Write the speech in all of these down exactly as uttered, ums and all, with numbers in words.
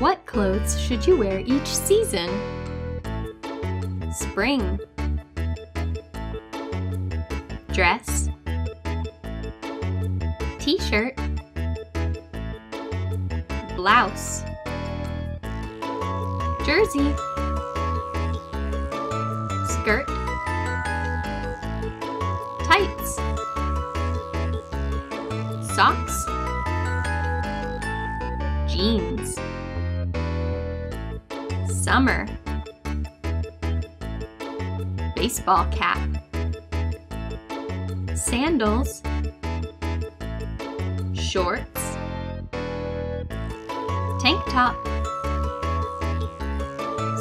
What clothes should you wear each season? Spring. Dress. T-shirt. Blouse. Jersey. Skirt. Tights. Socks. Jeans. Summer. Baseball cap. Sandals. Shorts. Tank top.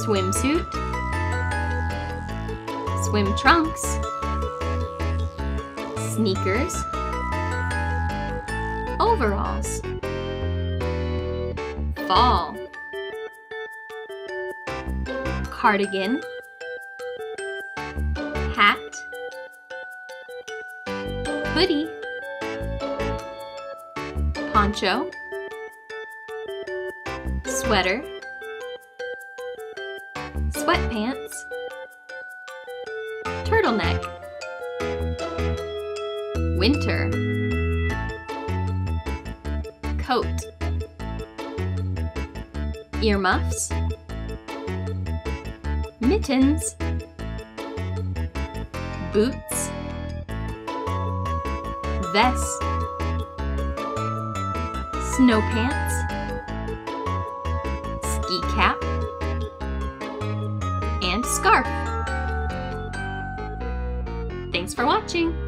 Swimsuit. Swim trunks. Sneakers. Overalls. Fall. Cardigan. Hat. Hoodie. Poncho. Sweater. Sweatpants. Turtleneck. Winter. Coat. Earmuffs. Mittens. Boots. Vest. Snow pants. Ski cap. And scarf. Thanks for watching.